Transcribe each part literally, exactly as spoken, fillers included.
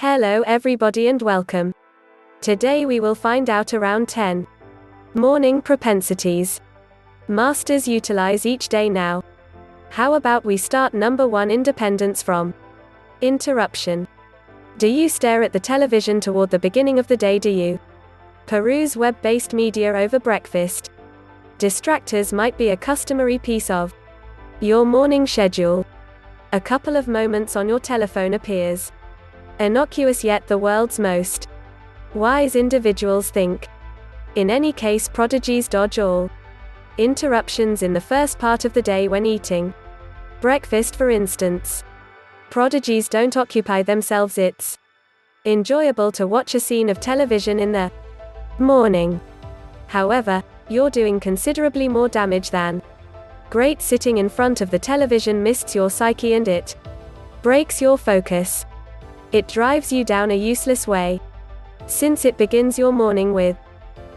Hello everybody and welcome. Today we will find out around ten morning propensities masters utilize each day. Now, how about we start? Number one, independence from interruption. Do you stare at the television toward the beginning of the day? Do you peruse web-based media over breakfast? Distractors might be a customary piece of your morning schedule. A couple of moments on your telephone appears innocuous, yet the world's most wise individuals think, in any case, prodigies dodge all interruptions in the first part of the day when eating breakfast, for instance. Prodigies don't occupy themselves. It's enjoyable to watch a scene of television in the morning. However, you're doing considerably more damage than great. Sitting in front of the television mists your psyche and it breaks your focus. It drives you down a useless way, since it begins your morning with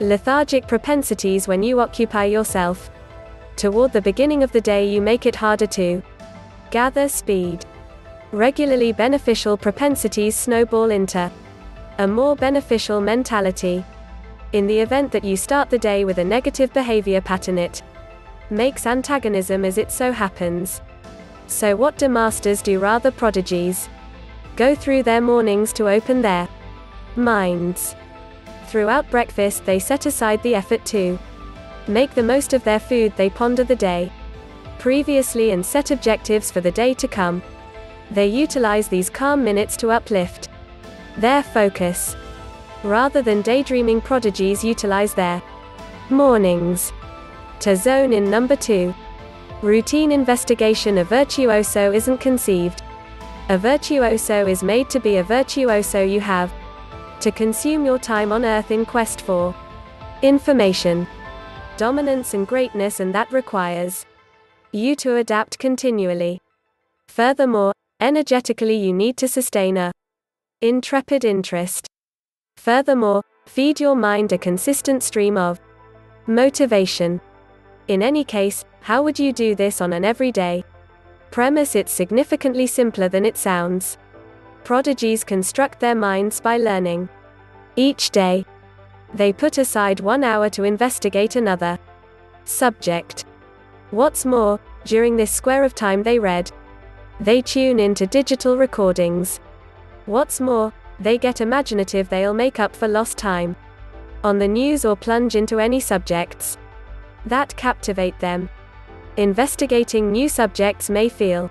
lethargic propensities. When you occupy yourself toward the beginning of the day, you make it harder to gather speed. Regularly beneficial propensities snowball into a more beneficial mentality. In the event that you start the day with a negative behavior pattern, it makes antagonism as it so happens. So what do masters do? Rather, prodigies go through their mornings to open their minds. Throughout breakfast, they set aside the effort to make the most of their food. They ponder the day previously and set objectives for the day to come. They utilize these calm minutes to uplift their focus. Rather than daydreaming, prodigies utilize their mornings to zone in. Number two. Routine investigation. A virtuoso isn't conceived. A virtuoso is made. To be a virtuoso, you have to consume your time on earth in quest for information, dominance and greatness, and that requires you to adapt continually. Furthermore, energetically you need to sustain a intrepid interest. Furthermore, feed your mind a consistent stream of motivation. In any case, how would you do this on an everyday premise? It's significantly simpler than it sounds. Prodigies construct their minds by learning each day. They put aside one hour to investigate another subject. What's more, during this square of time they read. They tune into digital recordings. What's more, they get imaginative. They'll make up for lost time on the news or plunge into any subjects that captivate them. Investigating new subjects may feel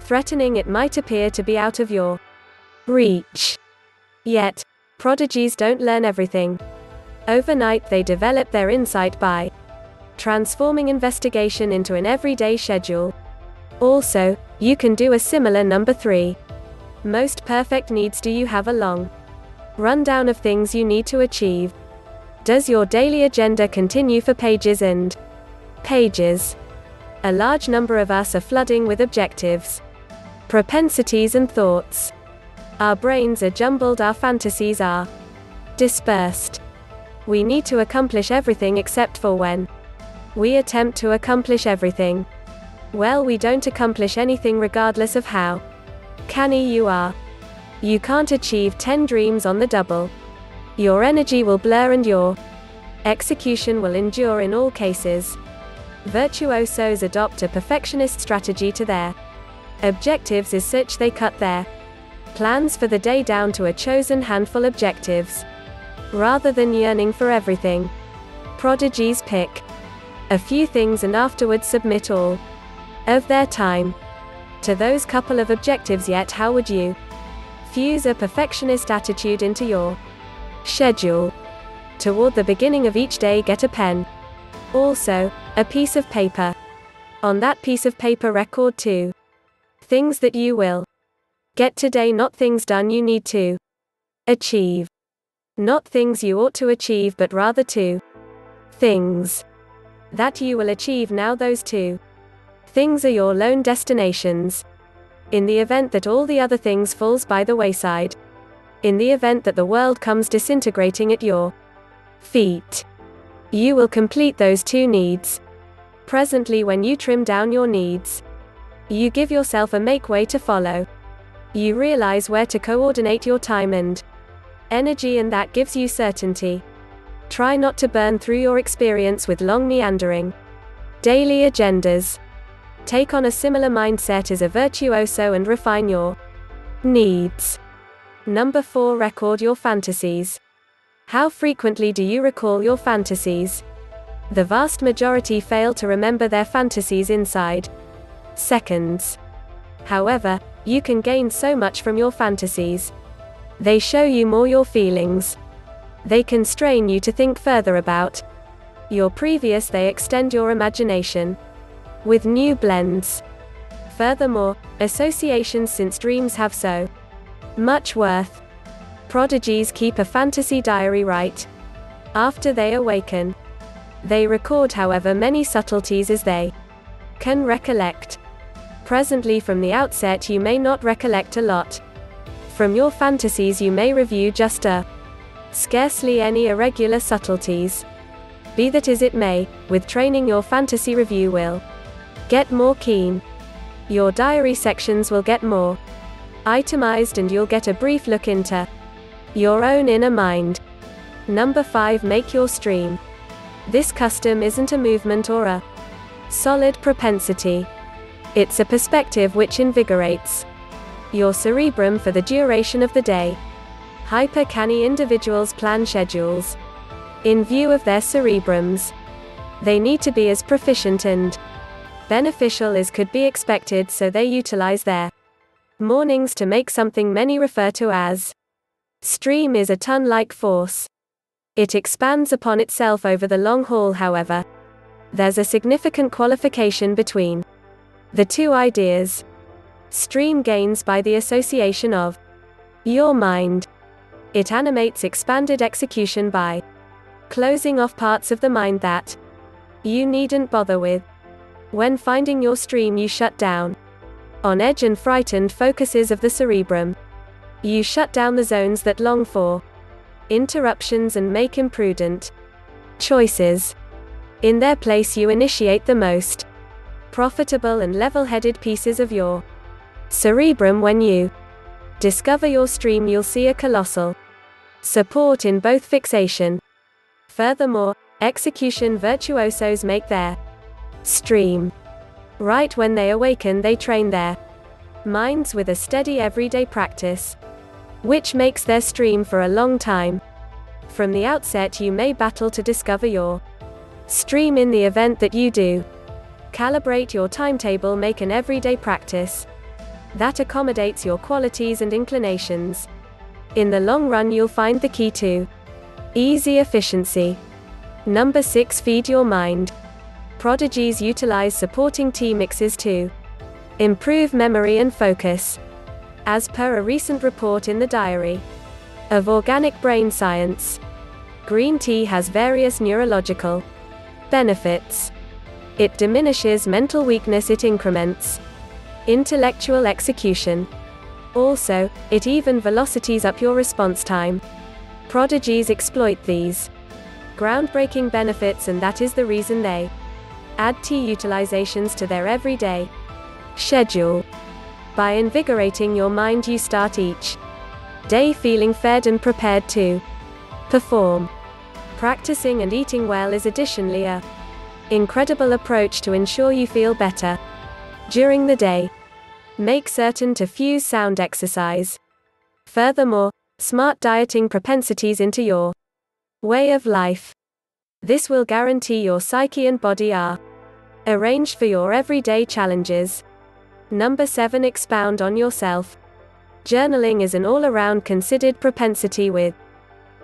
threatening. It might appear to be out of your reach. Yet, prodigies don't learn everything overnight. They develop their insight by transforming investigation into an everyday schedule. Also, you can do a similar. Number three. Most perfect needs. Do you have a long rundown of things you need to achieve? Does your daily agenda continue for pages and pages? A large number of us are flooding with objectives, propensities and thoughts. Our brains are jumbled, our fantasies are dispersed. We need to accomplish everything, except for when we attempt to accomplish everything, well, we don't accomplish anything regardless of how canny you are. You can't achieve ten dreams on the double. Your energy will blur and your execution will endure in all cases. Virtuosos adopt a perfectionist strategy to their objectives as such. They cut their plans for the day down to a chosen handful objectives. Rather than yearning for everything, prodigies pick a few things and afterwards submit all of their time to those couple of objectives. Yet how would you fuse a perfectionist attitude into your schedule? Toward the beginning of each day, get a pen. Also, a piece of paper. On that piece of paper, record two things that you will get today. Not things done you need to achieve, not things you ought to achieve, but rather two things that you will achieve. Now, those two things are your lone destinations. In the event that all the other things falls by the wayside, in the event that the world comes disintegrating at your feet, you will complete those two needs. Presently, when you trim down your needs, you give yourself a make way to follow you realize where to coordinate your time and energy, and that gives you certainty. Try not to burn through your experience with long meandering daily agendas. Take on a similar mindset as a virtuoso and refine your needs. Number four, record your fantasies. How frequently do you recall your fantasies? The vast majority fail to remember their fantasies inside seconds. However, you can gain so much from your fantasies. They show you more your feelings. They constrain you to think further about your previous, they extend your imagination with new blends. Furthermore, associations, since dreams have so much worth. Prodigies keep a fantasy diary right after they awaken. They record however many subtleties as they can recollect. Presently, from the outset you may not recollect a lot. From your fantasies you may review just a scarcely any irregular subtleties. Be that as it may, with training your fantasy review will get more keen. Your diary sections will get more itemized and you'll get a brief look into your own inner mind. Number five, make your stream. This custom isn't a movement or a solid propensity. It's a perspective which invigorates your cerebrum for the duration of the day. Hyper-canny individuals plan schedules in view of their cerebrums. They need to be as proficient and beneficial as could be expected, so they utilize their mornings to make something many refer to as stream. Is a ton-like force. It expands upon itself over the long haul. However, there's a significant qualification between the two ideas. Stream gains by the association of your mind. It animates expanded execution by closing off parts of the mind that you needn't bother with. When finding your stream, you shut down on edge and frightened focuses of the cerebrum. You shut down the zones that long for interruptions and make imprudent choices. In their place, you initiate the most profitable and level-headed pieces of your cerebrum. When you discover your stream, you'll see a colossal support in both fixation. Furthermore, execution virtuosos make their stream right when they awaken. They train their minds with a steady everyday practice, which makes their stream for a long time. From the outset you may battle to discover your stream. In the event that you do, calibrate your timetable. Make an everyday practice that accommodates your qualities and inclinations. In the long run you'll find the key to easy efficiency. Number six, feed your mind. Prodigies utilize supporting tea mixes to improve memory and focus. As per a recent report in the Diary of Organic Brain Science, green tea has various neurological benefits. It diminishes mental weakness. It increments intellectual execution. Also, it even velocities up your response time. Prodigies exploit these groundbreaking benefits, and that is the reason they add tea utilizations to their everyday schedule. By invigorating your mind, you start each day feeling fed and prepared to perform. Practicing and eating well is additionally a incredible approach to ensure you feel better during the day. Make certain to fuse sound exercise. Furthermore, smart dieting propensities into your way of life. This will guarantee your psyche and body are arranged for your everyday challenges. Number seven, expound on yourself. Journaling is an all-around considered propensity with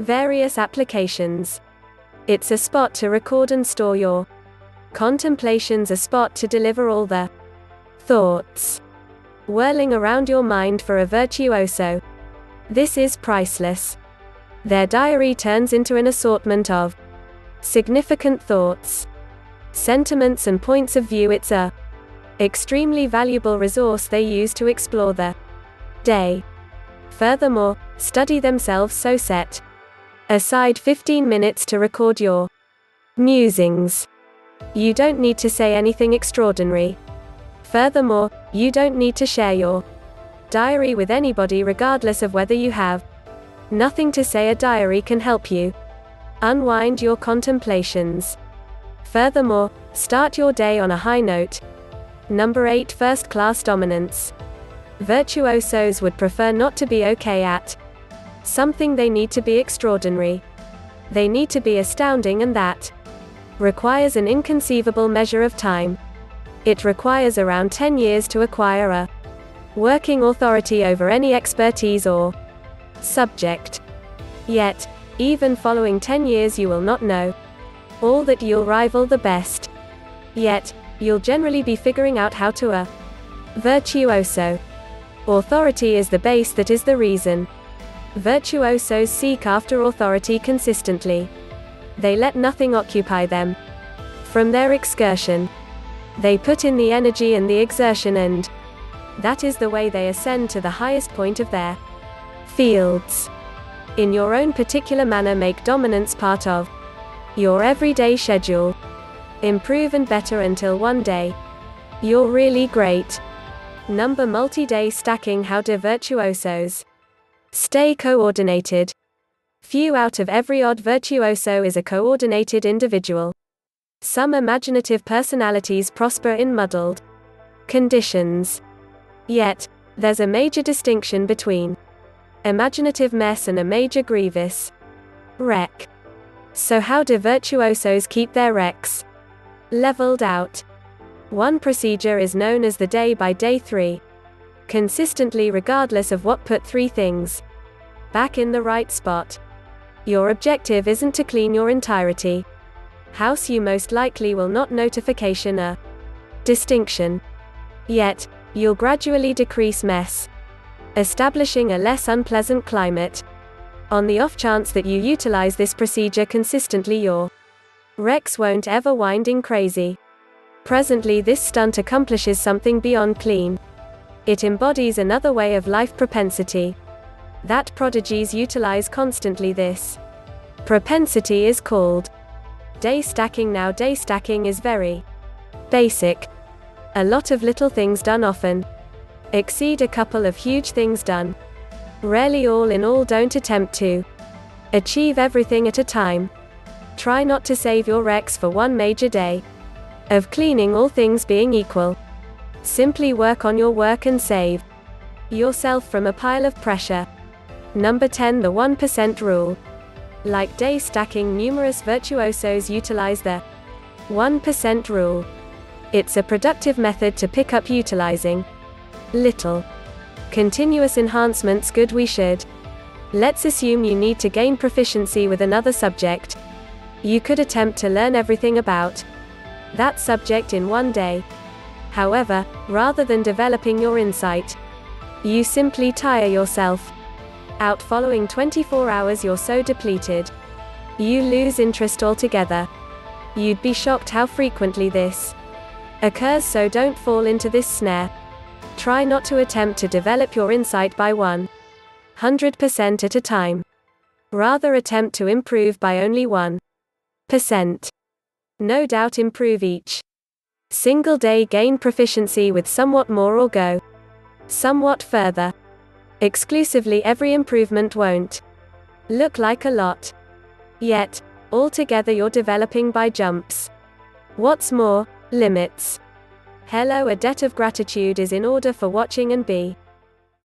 various applications. It's a spot to record and store your contemplations, a spot to deliver all the thoughts whirling around your mind. For a virtuoso, this is priceless. Their diary turns into an assortment of significant thoughts, sentiments and points of view. It's a extremely valuable resource they use to explore the day. Furthermore, study themselves, so set aside fifteen minutes to record your musings. You don't need to say anything extraordinary. Furthermore, you don't need to share your diary with anybody regardless of whether you have nothing to say. A diary can help you unwind your contemplations. Furthermore, start your day on a high note. Number eight. First-class dominance. Virtuosos would prefer not to be okay at something. They need to be extraordinary. They need to be astounding, and that requires an inconceivable measure of time. It requires around ten years to acquire a working authority over any expertise or subject. Yet, even following ten years you will not know all that. You'll rival the best. Yet, you'll generally be figuring out how to a virtuoso. Authority is the base, that is the reason virtuosos seek after authority consistently. They let nothing occupy them from their excursion. They put in the energy and the exertion, and that is the way they ascend to the highest point of their fields. In your own particular manner, make dominance part of your everyday schedule. Improve and better until one day you're really great. Number multi-day stacking. How do virtuosos stay coordinated? Few out of every odd virtuoso is a coordinated individual. Some imaginative personalities prosper in muddled conditions. Yet, there's a major distinction between imaginative mess and a major grievous wreck. So how do virtuosos keep their wrecks leveled out? One procedure is known as the day by day three. Consistently, regardless of what, put three things back in the right spot. Your objective isn't to clean your entirety house. You most likely will not notification a distinction. Yet, you'll gradually decrease mess, establishing a less unpleasant climate. On the off chance that you utilize this procedure consistently, your wrecks won't ever winding crazy. Presently, this stunt accomplishes something beyond clean. It embodies another way of life propensity that prodigies utilize constantly. This propensity is called day stacking. Now, day stacking is very basic. A lot of little things done often exceed a couple of huge things done. Rarely all in all. Don't attempt to achieve everything at a time. Try not to save your wrecks for one major day of cleaning, all things being equal. Simply work on your work and save yourself from a pile of pressure. Number ten. The one percent rule. Like day stacking, numerous virtuosos utilize the one percent rule. It's a productive method to pick up utilizing little continuous enhancements. Good, we should. Let's assume you need to gain proficiency with another subject. You could attempt to learn everything about that subject in one day. However, rather than developing your insight, you simply tire yourself out. Following twenty-four hours you're so depleted, you lose interest altogether. You'd be shocked how frequently this occurs, so don't fall into this snare. Try not to attempt to develop your insight by one hundred percent at a time. Rather, attempt to improve by only one percent. No doubt, improve each single day, gain proficiency with somewhat more, or go somewhat further. Exclusively every improvement won't look like a lot. Yet, altogether you're developing by jumps. What's more, limits. Hello, a debt of gratitude is in order for watching and be